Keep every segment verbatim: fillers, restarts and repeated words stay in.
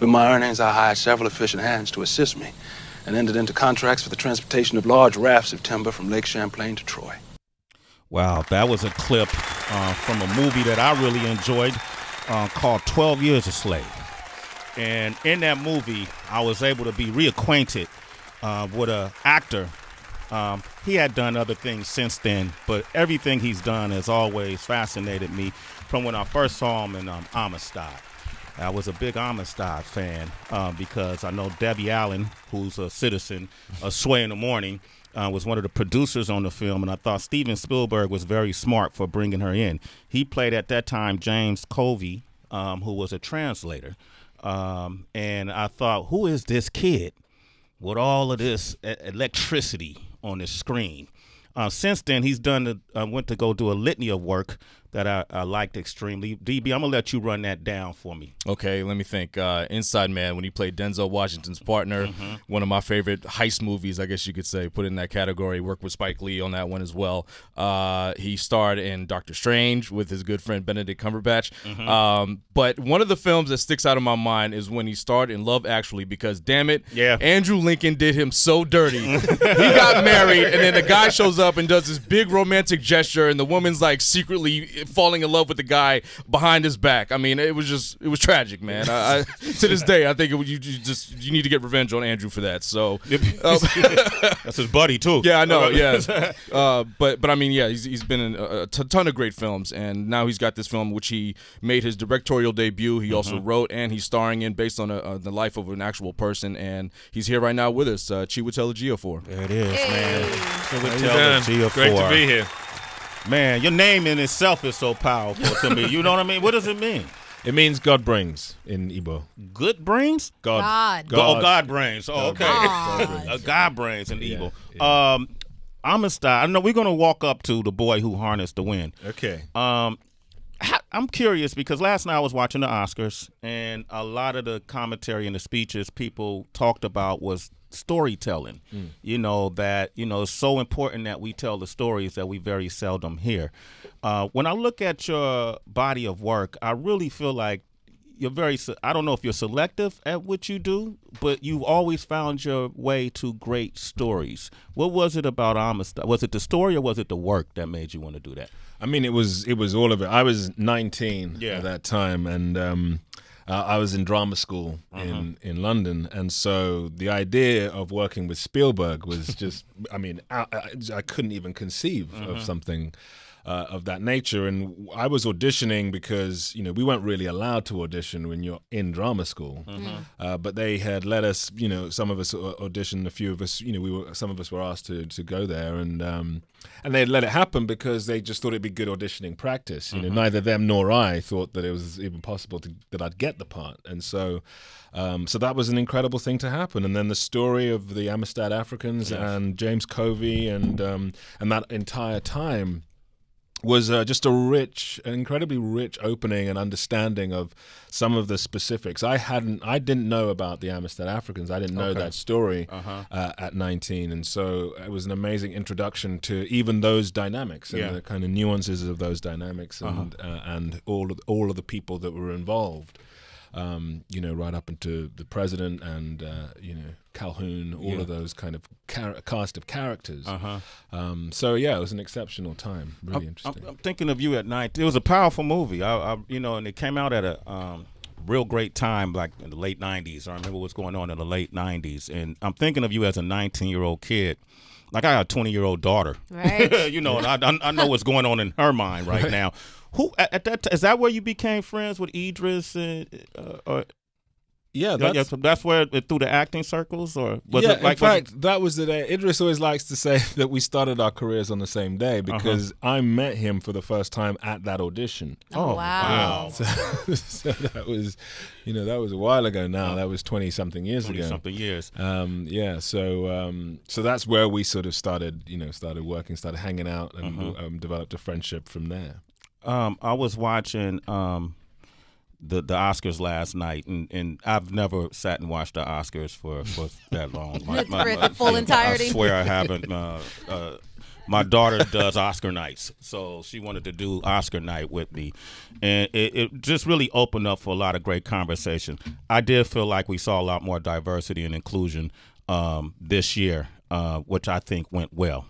With my earnings, I hired several efficient hands to assist me and entered into contracts for the transportation of large rafts of timber from Lake Champlain to Troy. Wow, that was a clip uh, from a movie that I really enjoyed uh, called twelve years a slave. And in that movie, I was able to be reacquainted uh, with an actor. Um, he had done other things since then, but everything he's done has always fascinated me from when I first saw him in um, Amistad. I was a big Amistad fan uh, because I know Debbie Allen, who's a citizen of Sway in the Morning, uh, was one of the producers on the film, and I thought Steven Spielberg was very smart for bringing her in. He played at that time James Covey, um, who was a translator, um, and I thought, who is this kid with all of this e electricity on his screen? Uh, since then, he's done. I uh, went to go do a litany of work that I, I liked extremely. D B, I'm gonna let you run that down for me. Okay, let me think. Uh, Inside Man, when he played Denzel Washington's partner, mm-hmm. one of my favorite heist movies, I guess you could say, put in that category. Worked with Spike Lee on that one as well. Uh, he starred in Doctor Strange with his good friend Benedict Cumberbatch. Mm-hmm. um, but one of the films that sticks out of my mind is when he starred in Love Actually, because damn it, yeah. Andrew Lincoln did him so dirty. He got married, and then the guy shows up and does this big romantic gesture, and the woman's like secretly falling in love with the guy behind his back. I mean, it was just, it was tragic, man. I, I, to this day, I think it, you, you just you need to get revenge on Andrew for that. So um, that's his buddy too. Yeah, I know. Yeah, uh, but but I mean, yeah, he's, he's been in a, a ton of great films, and now he's got this film which he made his directorial debut. He mm-hmm. also wrote, and he's starring in, based on a, a, the life of an actual person, and he's here right now with us, uh, Chiwetel Ejiofor. There it is, hey. Man. Chiwetel. G four. Great to be here. Man, your name in itself is so powerful to me. You know what I mean? What does it mean? It means God brings in Igbo. Good brings? God. God. God. Oh, God brings. Oh, okay. God, God, brings. God brings in Igbo. Yeah, yeah. Um, Amistad, I know we're going to walk up to The Boy Who Harnessed the Wind. Okay. Um, I'm curious because last night I was watching the Oscars, and a lot of the commentary and the speeches people talked about was storytelling. Mm. You know, that, you know, it's so important that we tell the stories that we very seldom hear. Uh, when I look at your body of work, I really feel like you're very, I don't know if you're selective at what you do, but you've always found your way to great stories. What was it about Amistad? Was it the story or was it the work that made you want to do that? I mean, it was, it was all of it. I was nineteen yeah. at that time, and um, Uh, I was in drama school in, uh-huh. in London, and so the idea of working with Spielberg was just, I mean, I, I, I couldn't even conceive uh-huh. of something uh, of that nature. And I was auditioning because, you know, we weren't really allowed to audition when you're in drama school, uh-huh. uh, but they had let us, you know, some of us auditioned, a few of us, you know, we were, some of us were asked to, to go there, and um, and they let it happen because they just thought it'd be good auditioning practice. You know, mm-hmm. neither them nor I thought that it was even possible to, that I'd get the part, and so, um, so that was an incredible thing to happen. And then the story of the Amistad Africans yes. and James Covey and um, and that entire time was uh, just a rich, an incredibly rich opening and understanding of some of the specifics. I hadn't, I didn't know about the Amistad Africans. I didn't know okay. that story uh-huh. uh, at nineteen, and so it was an amazing introduction to even those dynamics and yeah. the kind of nuances of those dynamics and uh-huh. uh, and all of, all of the people that were involved. Um, you know, right up into the president and uh, you know, Calhoun, all yeah. of those kind of cast of characters. Uh-huh. um, so yeah, it was an exceptional time. Really I'm, interesting. I'm, I'm thinking of you at night. It was a powerful movie. I, I you know, and it came out at a um, real great time, like in the late nineties. I remember what's going on in the late nineties, and I'm thinking of you as a nineteen year old kid. Like, I got a twenty year old daughter, right? You know, and I, I know what's going on in her mind right, right. now. Who at that is that where you became friends with Idris? And, uh, or, yeah, that's, yeah, so that's where it, through the acting circles, or was yeah, it like? In fact, it, that was the day. Idris always likes to say that we started our careers on the same day because uh-huh. I met him for the first time at that audition. Oh, oh wow! wow. So, so that was, you know, that was a while ago. Now that was twenty something years twenty ago. Something years. Um, yeah. So um, so that's where we sort of started, you know, started working, started hanging out, and uh-huh. um, developed a friendship from there. Um, I was watching um, the the Oscars last night, and, and I've never sat and watched the Oscars for, for that long. My, my, my, the full I, entirety. I swear I haven't. Uh, uh, My daughter does Oscar nights, so she wanted to do Oscar night with me, and it, it just really opened up for a lot of great conversation. I did feel like we saw a lot more diversity and inclusion um, this year, uh, which I think went well.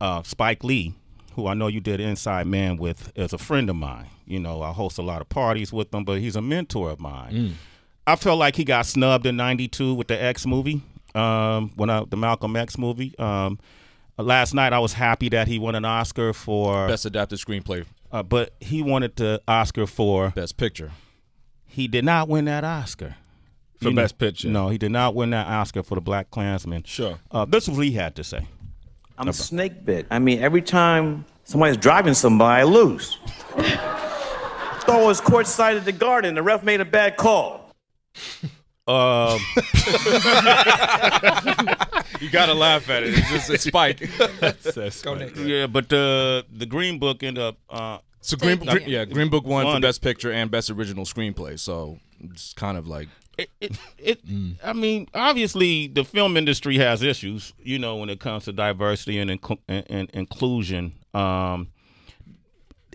Uh, Spike Lee, who I know you did Inside Man with, is a friend of mine. You know, I host a lot of parties with him, but he's a mentor of mine. Mm. I felt like he got snubbed in ninety-two with the X movie, um, when I, the Malcolm X movie. Um, last night I was happy that he won an Oscar for Best Adapted Screenplay. Uh, but he wanted the Oscar for Best Picture. He did not win that Oscar. For you Best know, Picture. No, he did not win that Oscar for the Black Klansman. Sure. Uh, this is what he had to say. I'm a snake bit. I mean, every time somebody's driving somebody, I lose. Throw was courtside at the Garden. The ref made a bad call. Um, you gotta laugh at it. It's just a spike. That's, that's Go next. Yeah, but uh, the Green Book ended up. Uh, so Green, Book, Green, yeah, Green Book won, won for Best Picture and Best Original Screenplay. So it's kind of like it. it, it mm. I mean, obviously, the film industry has issues, you know, when it comes to diversity and inc and, and inclusion. Um,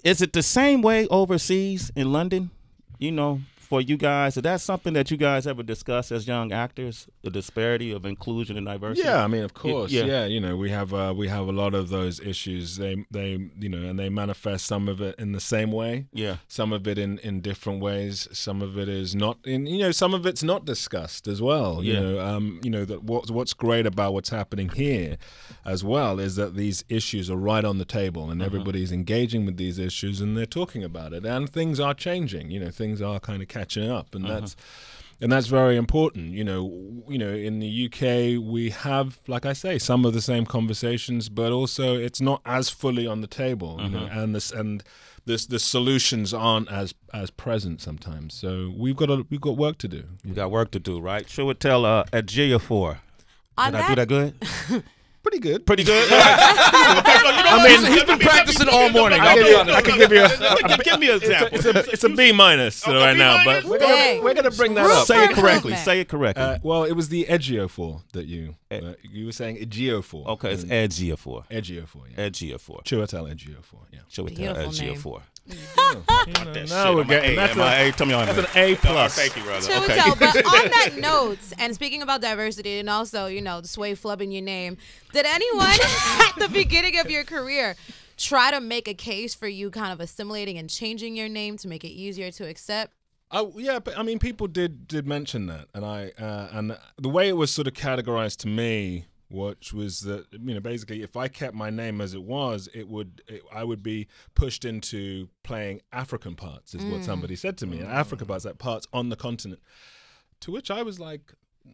is it the same way overseas in London? You know. For you guys, is that something that you guys ever discuss as young actors? The disparity of inclusion and diversity. Yeah, I mean, of course. Yeah, yeah you know, we have uh, we have a lot of those issues. They they you know, and they manifest some of it in the same way. Yeah. Some of it in in different ways. Some of it is not in. You know, some of it's not discussed as well. You yeah. know, um, you know that what what's great about what's happening here, as well, is that these issues are right on the table, and uh-huh. everybody's engaging with these issues, and they're talking about it, and things are changing. You know, things are kind of catching up, and uh-huh. that's and that's very important. You know, you know, in the U K we have, like I say, some of the same conversations, but also it's not as fully on the table. Uh-huh. You know, and this and this the solutions aren't as as present sometimes. So we've got a, we've got work to do. We've got work to do, right? Chiwetel uh, Ejiofor. Did that I do that good? Pretty good. Pretty good. I mean, he's been practicing all morning. I'll be honest. I can give you a. Give me an example. It's a B minus right now, but we're gonna we're gonna bring that up. Say it correctly. Say it correctly. Uh, well, it was the Ejiofor that you uh, you were saying Ejiofor. Okay, it's Ejiofor. Ejiofor. Ejiofor. Chiwetel Ejiofor. Yeah. Chiwetel Ejiofor. No, we're getting that's an A plus. Thank you, brother. Chiwetel, but on that note, and speaking about diversity, and also you know the Sway flubbing your name. Did anyone at the beginning of your career try to make a case for you kind of assimilating and changing your name to make it easier to accept? Oh, yeah, but I mean, people did did mention that, and I uh, and the way it was sort of categorized to me, which was that you know basically, if I kept my name as it was, it would it, I would be pushed into playing African parts, is mm. what somebody said to me. Mm. African parts, like parts on the continent. To which I was like,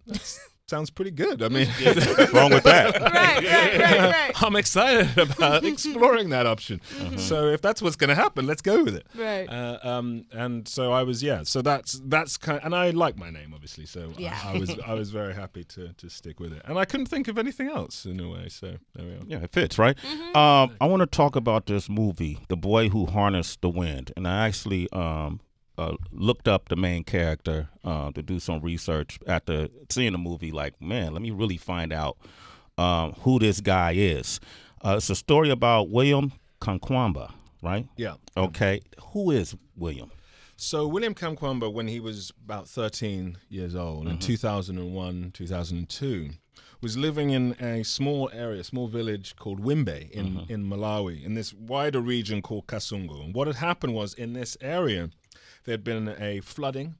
that's... sounds pretty good. I mean, what's wrong with that? Right, right, right, right. I'm excited about exploring that option. Mm-hmm. So if that's what's going to happen, let's go with it. Right. Uh, um, and so I was, yeah. So that's that's kind of, and I like my name, obviously. So yeah. I, I was I was very happy to to stick with it, and I couldn't think of anything else in a way. So there we are. Yeah, it fits, right? Mm-hmm. um, I want to talk about this movie, The Boy Who Harnessed the Wind, and I actually. Um, Uh, looked up the main character uh, to do some research after seeing the movie. Like, man, let me really find out um, who this guy is. Uh, it's a story about William Kamkwamba, right? Yeah. Okay. Who is William? So William Kamkwamba, when he was about thirteen years old, mm-hmm. in two thousand one, two thousand two, was living in a small area, small village called Wimbe in, mm-hmm. in Malawi, in this wider region called Kasungu. And what had happened was, in this area, there had been a flooding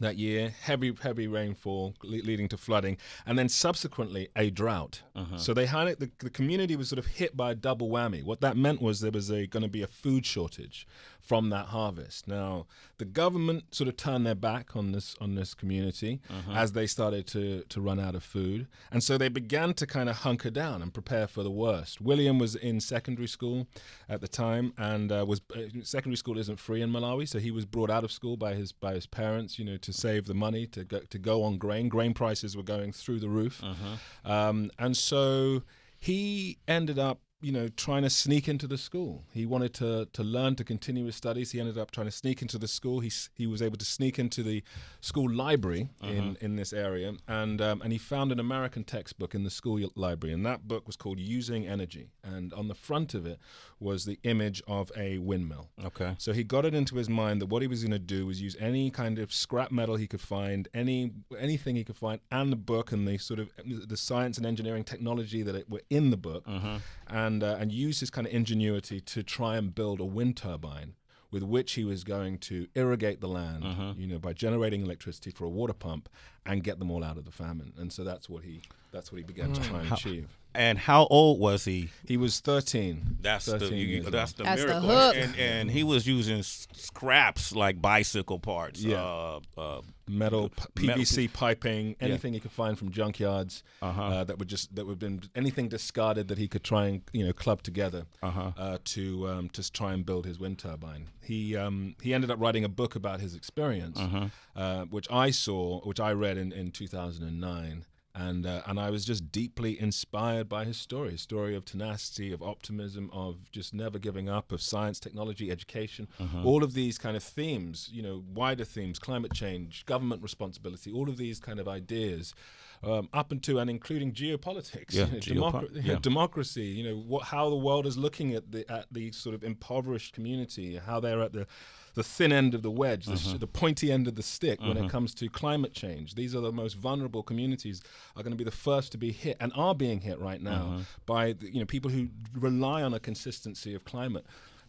that year, heavy, heavy rainfall le leading to flooding, and then subsequently a drought. Uh-huh. So they had it, the, the community was sort of hit by a double whammy. What that meant was there was going to be a food shortage from that harvest. Now, the government sort of turned their back on this on this community uh-huh. as they started to, to run out of food, and so they began to kind of hunker down and prepare for the worst. William was in secondary school at the time, and uh, was uh, secondary school isn't free in Malawi, so he was brought out of school by his by his parents, you know, to save the money to go, to go on grain. Grain prices were going through the roof. Uh-huh. um, and so he ended up you know, trying to sneak into the school. He wanted to to learn, to continue his studies. He ended up trying to sneak into the school. He he was able to sneak into the school library uh-huh. in in this area, and um, and he found an American textbook in the school library, and that book was called Using Energy, and on the front of it was the image of a windmill. Okay. So he got it into his mind that what he was going to do was use any kind of scrap metal he could find, any anything he could find, and the book and the sort of the science and engineering technology that it, were in the book. Uh-huh. And, uh, and use his kind of ingenuity to try and build a wind turbine with which he was going to irrigate the land, uh-huh. you know, by generating electricity for a water pump and get them all out of the famine. And so that's what he that's what he began to try and how, achieve. And how old was he? He was thirteen. That's thirteen the you, that's the that's miracle. The hook. And, and he was using scraps like bicycle parts, yeah. uh, uh, metal, P V C metal. Piping, anything yeah. he could find from junkyards uh-huh. uh, that would just that would been anything discarded that he could try and you know club together uh-huh. uh, to um, to try and build his wind turbine. He um, he ended up writing a book about his experience, uh-huh. uh, which I saw, which I read in, in two thousand nine, and uh, and I was just deeply inspired by his story, his story of tenacity, of optimism, of just never giving up, of science, technology, education, uh-huh. all of these kind of themes, you know, wider themes, climate change, government responsibility, all of these kind of ideas, um, up into and including geopolitics, yeah, you know, geopo democ yeah. democracy, you know, what, how the world is looking at the at the sort of impoverished community, how they're at the the thin end of the wedge, uh-huh. the, the pointy end of the stick uh-huh. when it comes to climate change. These are the most vulnerable communities are going to be the first to be hit and are being hit right now uh-huh. by the, you know people who rely on a consistency of climate.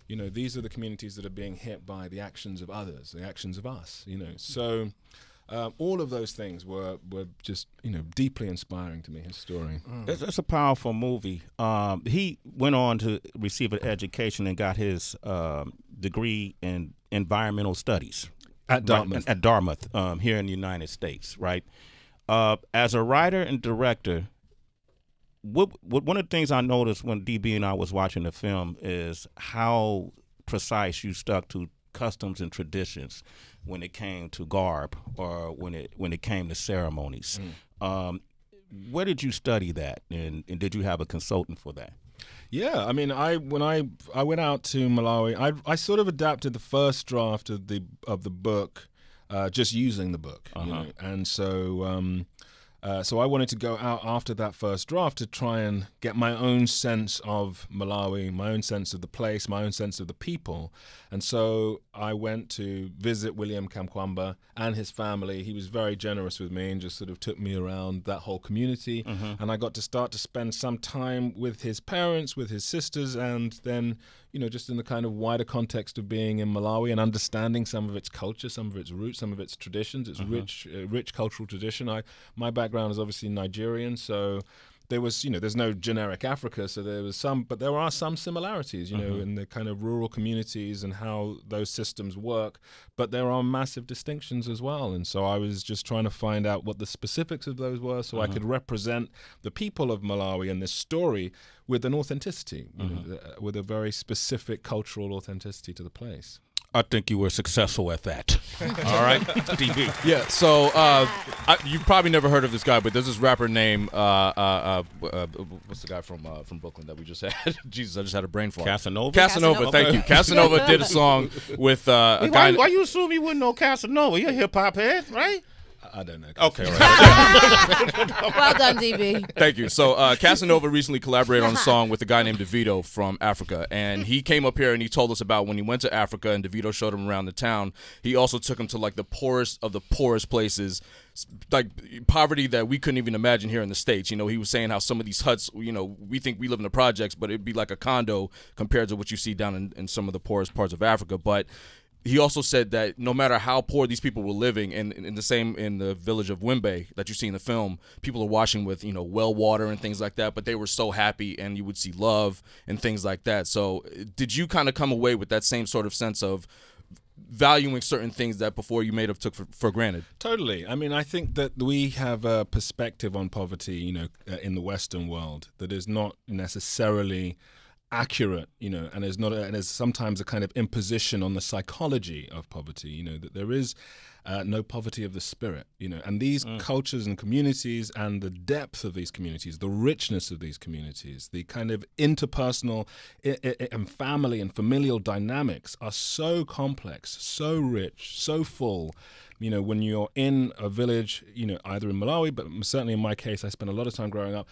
You know, these are the communities that are being hit by the actions of others, the actions of us. You know, so um, all of those things were were just you know deeply inspiring to me. His story. Mm. It's, it's a powerful movie. Um, he went on to receive an education and got his um, degree in environmental studies at Dartmouth, at Dartmouth um, here in the United States, right? Uh, as a writer and director, what, what, one of the things I noticed when D B and I was watching the film is how precise you stuck to customs and traditions when it came to garb or when it when it came to ceremonies. Mm. Um, where did you study that, and, and did you have a consultant for that? Yeah, I mean, I when I I went out to Malawi, I I sort of adapted the first draft of the of the book, uh, just using the book, uh-huh. you know? And so um, uh, so I wanted to go out after that first draft to try and get my own sense of Malawi, my own sense of the place, my own sense of the people. And so I went to visit William Kamkwamba and his family. He was very generous with me and just sort of took me around that whole community. Mm-hmm. And I got to start to spend some time with his parents, with his sisters, and then, you know, just in the kind of wider context of being in Malawi and understanding some of its culture, some of its roots, some of its traditions, its mm-hmm. rich, uh, rich cultural tradition. I, my background is obviously Nigerian, so there was, you know, there's no generic Africa, so there was some, but there are some similarities, you know, mm-hmm. in the kind of rural communities and how those systems work, but there are massive distinctions as well. And so I was just trying to find out what the specifics of those were so mm-hmm. I could represent the people of Malawi and this story with an authenticity, you mm-hmm. know, with a very specific cultural authenticity to the place. I think you were successful at that. All right, D B. Yeah. So uh, I, you probably never heard of this guy, but there's this rapper named uh, uh, uh, uh, what's the guy from uh, from Brooklyn that we just had? Jesus, I just had a brain fart. Casanova. Casanova. Casanova. Thank you. Casanova did a song with uh, a why, guy. Why you assume you wouldn't know Casanova? You're a hip hop head, right? I don't know. Okay, all right. Well done, D B. Thank you. So uh, Casanova recently collaborated on a song with a guy named DeVito from Africa, and he came up here and he told us about when he went to Africa and DeVito showed him around the town. He also took him to like the poorest of the poorest places, like poverty that we couldn't even imagine here in the States. You know, he was saying how some of these huts, you know, we think we live in the projects, but it'd be like a condo compared to what you see down in, in some of the poorest parts of Africa. But he also said that no matter how poor these people were living, and in the same in the village of Wimbe that you see in the film, people are washing with, you know, well water and things like that, but they were so happy, and you would see love and things like that. So did you kind of come away with that same sort of sense of valuing certain things that before you made up took for, for granted? Totally. I mean, I think that we have a perspective on poverty, you know, in the Western world that is not necessarily accurate, you know, and there's not a, and there's sometimes a kind of imposition on the psychology of poverty, you know, that there is uh, no poverty of the spirit, you know, and these mm. cultures and communities and the depth of these communities, the richness of these communities, the kind of interpersonal I I and family and familial dynamics are so complex, so rich, so full. You know, when you're in a village, you know, either in Malawi, but certainly in my case, I spent a lot of time growing up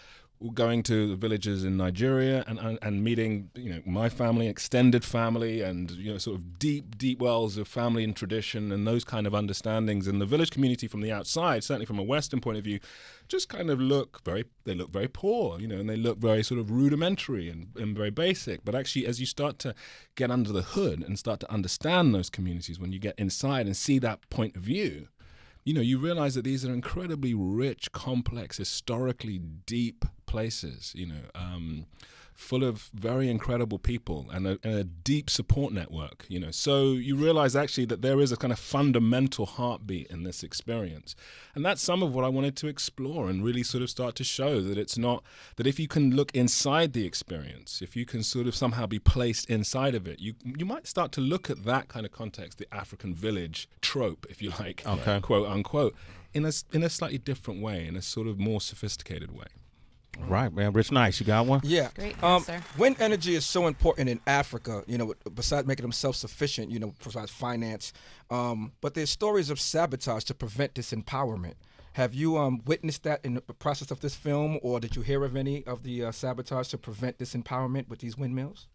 going to the villages in Nigeria and, and and meeting, you know, my family, extended family, and, you know, sort of deep, deep wells of family and tradition and those kind of understandings. And the village community from the outside, certainly from a Western point of view, just kind of look very, they look very poor, you know, and they look very sort of rudimentary and, and very basic. But actually, as you start to get under the hood and start to understand those communities, when you get inside and see that point of view, you know, you realize that these are incredibly rich, complex, historically deep places, you know, um, full of very incredible people and a, and a deep support network, you know. So you realize actually that there is a kind of fundamental heartbeat in this experience. And that's some of what I wanted to explore and really sort of start to show that it's not, that if you can look inside the experience, if you can sort of somehow be placed inside of it, you you might start to look at that kind of context, the African village trope, if you like, okay. quote unquote, in a, in a slightly different way, in a sort of more sophisticated way. Right, man. Rich Nice, you got one? Yeah. Great answer. Um, wind energy is so important in Africa, you know, besides making them self-sufficient, you know, besides finance. Um, but there's stories of sabotage to prevent this empowerment. Have you um, witnessed that in the process of this film, or did you hear of any of the uh, sabotage to prevent this empowerment with these windmills?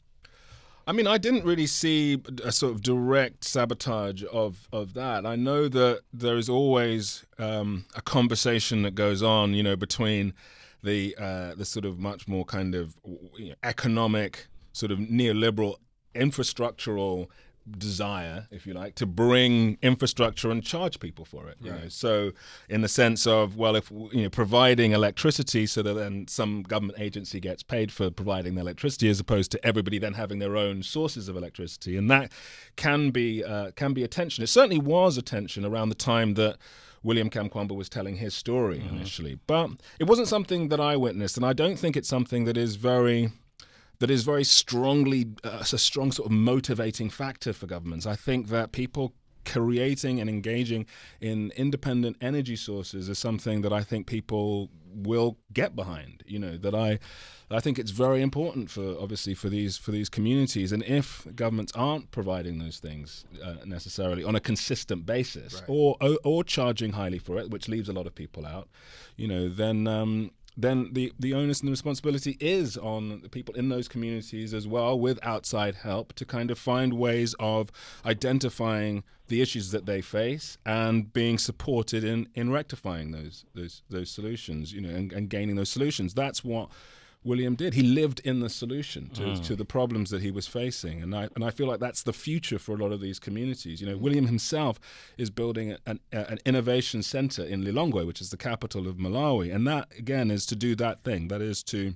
I mean, I didn't really see a sort of direct sabotage of, of that. I know that there is always um, a conversation that goes on, you know, between the uh, the sort of much more kind of you know, economic, sort of neoliberal, infrastructural desire, if you like, to bring infrastructure and charge people for it. You right. know? So in the sense of, well, if you know, providing electricity so that then some government agency gets paid for providing the electricity, as opposed to everybody then having their own sources of electricity. And that can be, uh, can be a tension. It certainly was a tension around the time that William Kamkwamba was telling his story mm-hmm. initially. But it wasn't something that I witnessed, and I don't think it's something that is very... that is very strongly, uh, a strong sort of motivating factor for governments. I think that people creating and engaging in independent energy sources is something that I think people will get behind. You know, that I, I think it's very important for, obviously, for these for these communities. And if governments aren't providing those things uh, necessarily on a consistent basis, right. or, or or charging highly for it, which leaves a lot of people out, you know, then. Um, then the, the onus and the responsibility is on the people in those communities as well, with outside help, to kind of find ways of identifying the issues that they face and being supported in, in rectifying those those those solutions, you know, and, and gaining those solutions. That's what William did. He lived in the solution to, mm. to the problems that he was facing. And I, and I feel like that's the future for a lot of these communities. You know, William himself is building an, an innovation center in Lilongwe, which is the capital of Malawi. And that, again, is to do that thing. That is to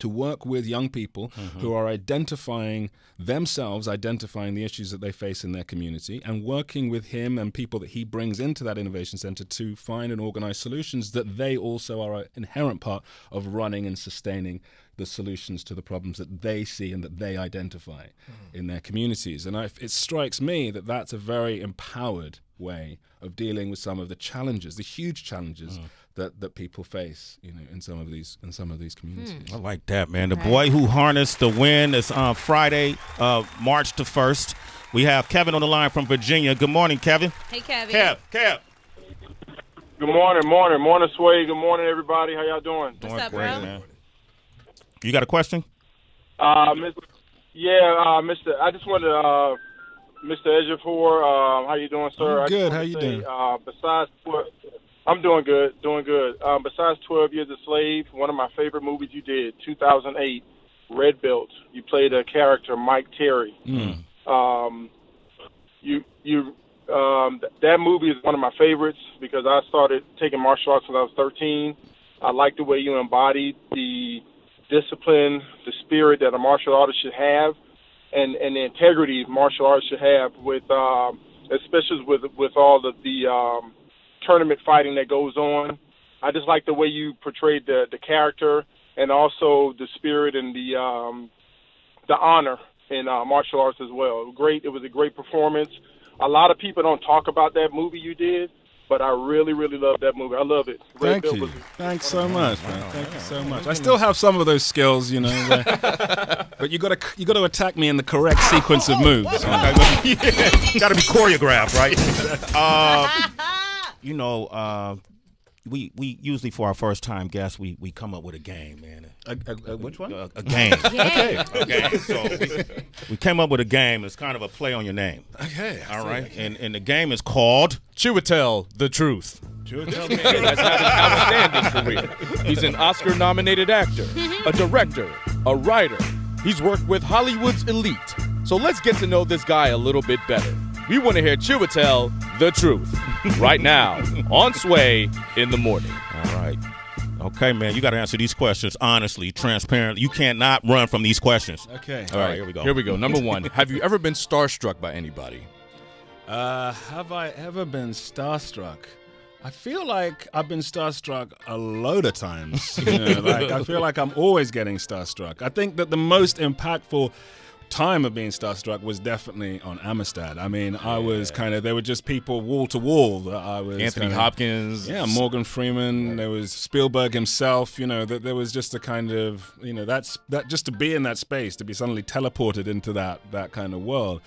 to work with young people mm-hmm. who are identifying themselves, identifying the issues that they face in their community, and working with him and people that he brings into that innovation center to find and organize solutions that they also are an inherent part of running and sustaining the solutions to the problems that they see and that they identify mm-hmm. in their communities. And I, it strikes me that that's a very empowered way of dealing with some of the challenges, the huge challenges mm. that that people face, you know, in some of these in some of these communities. Mm. I like that, man. The right. Boy Who Harnessed the Wind is on Friday, uh, March the first. We have Kevin on the line from Virginia. Good morning, Kevin. Hey, Kevin. Kev, Kev. Good morning, morning, morning, Sway. Good morning, everybody. How y'all doing? What's doing up, great, bro? Man. You got a question? Uh, Miss, yeah, uh, Mister I just wanted to. Uh, Mister Ejiofor, uh, how you doing, sir? I'm good. How you say, doing? Uh, besides, I'm doing good, doing good. Um, besides twelve years a slave, one of my favorite movies you did, two thousand eight, Red Belt. You played a character, Mike Terry. Mm. Um, you, you, um, th that movie is one of my favorites because I started taking martial arts when I was thirteen. I like the way you embodied the discipline, the spirit that a martial artist should have. And, and the integrity martial arts should have, with um, especially with with all of the um, tournament fighting that goes on. I just like the way you portrayed the the character, and also the spirit and the um, the honor in uh, martial arts as well. Great. It was a great performance. A lot of people don't talk about that movie you did, but I really, really love that movie. I love it. Red Thank Belt you. Was, Thanks so much, man. Wow. Thank yeah. you so much. I still have some of those skills, you know. But, but you gotta, you gotta attack me in the correct sequence of moves. Okay. Yeah. Gotta be choreographed, right? uh, you know, uh, we we usually for our first time guests, we we come up with a game, man. A, a, a, which one? A, a game. Okay. Okay. So we, we came up with a game. It's kind of a play on your name. Okay. All right. Okay. And and the game is called Chiwetel the Truth. Chiwetel the Truth. That's had an outstanding career. He's an Oscar-nominated actor, a director, a writer. He's worked with Hollywood's elite. So let's get to know this guy a little bit better. We want to hear Chiwetel the Truth right now on Sway in the Morning. All right. Okay, man, you got to answer these questions honestly, transparently. You cannot run from these questions. Okay. All right, All right here we go. Here we go. Number one, have you ever been starstruck by anybody? Uh, have I ever been starstruck? I feel like I've been starstruck a load of times. You know, like, I feel like I'm always getting starstruck. I think that the most impactful time of being starstruck was definitely on Amistad. I mean, I was kind of, there were just people wall to wall that I was. Anthony kind of, Hopkins. Yeah, Morgan Freeman. There was Spielberg himself. You know, that there was just a kind of, you know, that's that just to be in that space, to be suddenly teleported into that that kind of world.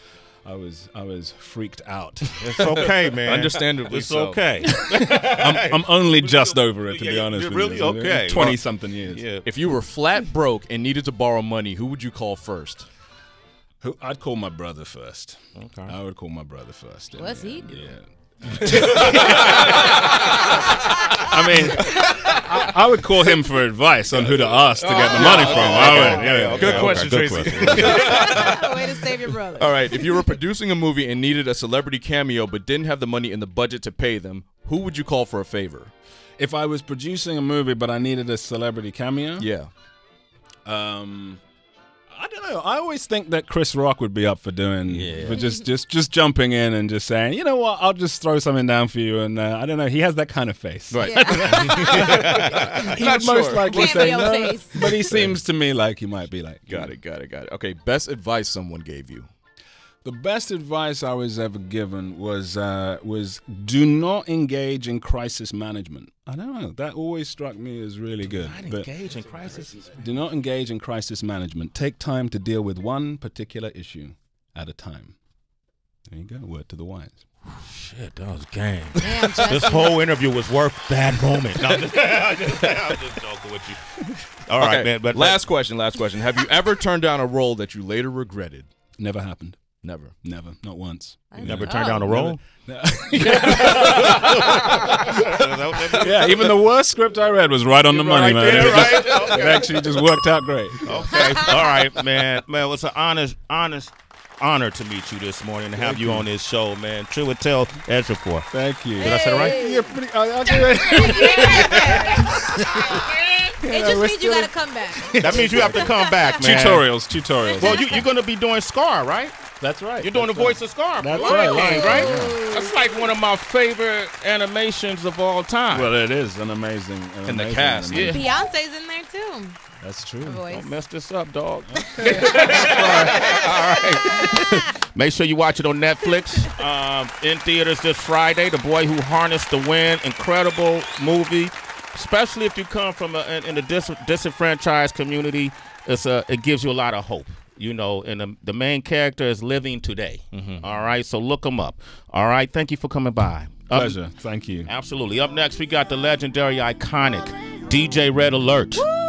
I was I was freaked out. It's okay, man. Understandably, it's so. okay. I'm, I'm only just over it, to yeah, be honest. You're really with you. okay. Twenty something years. Yeah. If you were flat broke and needed to borrow money, who would you call first? Who, I'd call my brother first. Okay. I would call my brother first. What's yeah, he doing? Yeah. I mean, I, I would call him for advice on who to ask to get the money from. I would. Yeah, okay, good question, okay, good Tracy. Question. Way to save your brother. All right, if you were producing a movie and needed a celebrity cameo but didn't have the money in the budget to pay them, who would you call for a favor? If I was producing a movie but I needed a celebrity cameo? Yeah. Um... I don't know. I always think that Chris Rock would be up for doing, yeah. for just, just, just jumping in and just saying, you know what, I'll just throw something down for you. And uh, I don't know, he has that kind of face. Right. Yeah. He would sure. most likely say no, face. But he seems to me like he might be like, got it, got it, got it. Okay, best advice someone gave you. The best advice I was ever given was uh, was do not engage in crisis management. I don't know. That always struck me as really do good. Do not engage in crisis management. Do not engage in crisis management. Take time to deal with one particular issue at a time. There you go. Word to the wise. Shit, that was game. Damn, this whole interview was worth that moment. No, I'm, just, I'm, just, I'm just joking with you. All okay, right, man. But last question, last question. Have you ever turned down a role that you later regretted? Never happened. Never. Never. Not once. You never know. turned down a role? No. Yeah, even the worst script I read was right on You're the money, right man. There, it, right? just, okay. it actually just worked out great. Okay. All right, man. Man, well, it's an honest, honest honor to meet you this morning and have you, you on this show, man. Chiwetel Ejiofor. Thank you. Did hey. I say it right? Yeah, pretty. I'll do it. It yeah, just means you gotta come back. That means you have to come back, man. Tutorials, tutorials. Well, you, you're gonna be doing Scar, right? That's right. You're doing the voice right. of Scar. That's right. Line, right? Yeah. That's like one of my favorite animations of all time. Well, it is an amazing. An and amazing the cast, yeah. Beyonce's in there too. That's true. Don't mess this up, dog. Okay. All right. All right. Make sure you watch it on Netflix. Um, in theaters this Friday. The Boy Who Harnessed the Wind. Incredible movie. Especially if you come from a, in a dis disenfranchised community, it's a, it gives you a lot of hope. You know, and the, the main character is living today. Mm-hmm. All right, so look him up. All right, thank you for coming by. Up, Pleasure, thank you. Absolutely. Up next, we got the legendary, iconic D J Red Alert. Woo!